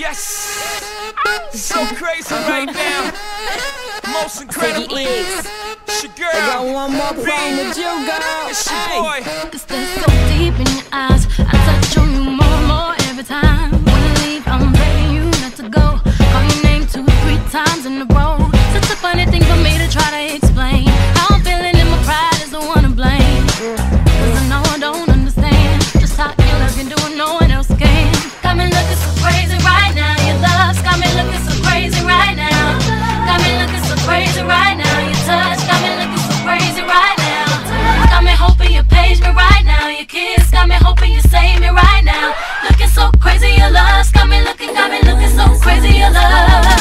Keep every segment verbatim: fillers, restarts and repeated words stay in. Yes! I'm so crazy right now. Most incredibly, it's your girl. I got one more problem with you, girl. It's your hey. boy. It's the so deep in your eyes. I touch on you more and more every time. When you leave, I'm begging you not to go. Call your name two, three times in a row. Such a funny thing for me to try to explain. How I'm feeling and my pride is the one to blame. Cause I know I don't understand just how you love can do what no one else can. Come and look at some crazy right now. Got me looking so crazy right now. Got me looking so crazy right now. Your touch got me looking so crazy right now. Got me hoping you page me right now. Your kiss got me hoping you save me right now. Looking so crazy, your love's got me looking, got me looking so crazy, your love.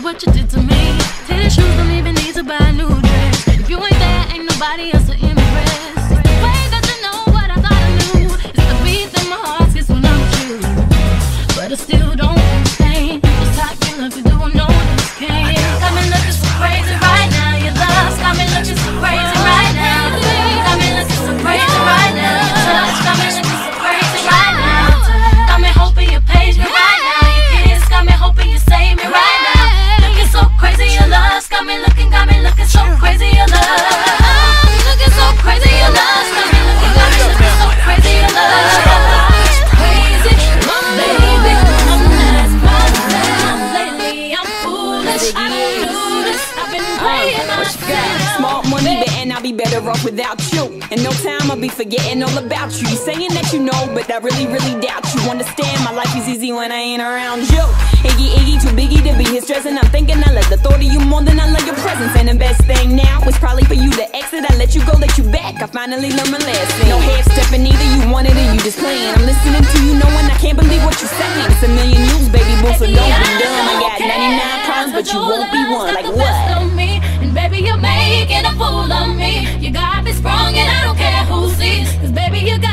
What you did to me. Titty shoes, don't even need to buy a new dress. If you ain't there, ain't nobody else to impress. It's the way that you know what I thought I knew. It's the beat that my heart gets when I'm with you. But I still don't understand just how you love to do I know this game. Got me looking so crazy right now. Your love's got me looking so crazy right now. Got me looking so crazy right now. Your touch got me looking so crazy right now. Got me hoping you page me right now. Your kiss got me hoping you save me right now. So crazy your love's got me looking, got me looking so crazy your love. I'm looking so crazy your love's got me looking, got me looking so crazy your love. Crazy, baby, I'm not myself lately. I'm foolish, I don't do this. I've been playing on myself. Small money, but and I'll be better off without you. In no time I'll be forgetting all about you. Saying that you know, but I really, really doubt you. Understand my life is easy when I ain't around you. Iggy, Iggy, too biggie to be his stress. And I'm thinking I love the thought of you more than I love your presence. And the best thing now is probably for you to exit. I let you go, let you back, I finally learned my lesson. No half stepping either, you wanted it, you just playing. I'm listening to you knowing I can't believe what you're saying. It's a million views, baby boo, so don't be dumb. I got ninety-nine problems, but you won't be one. Like what? Baby, you're making a fool of me. You got me sprung and I don't care who sees. Cause baby, you got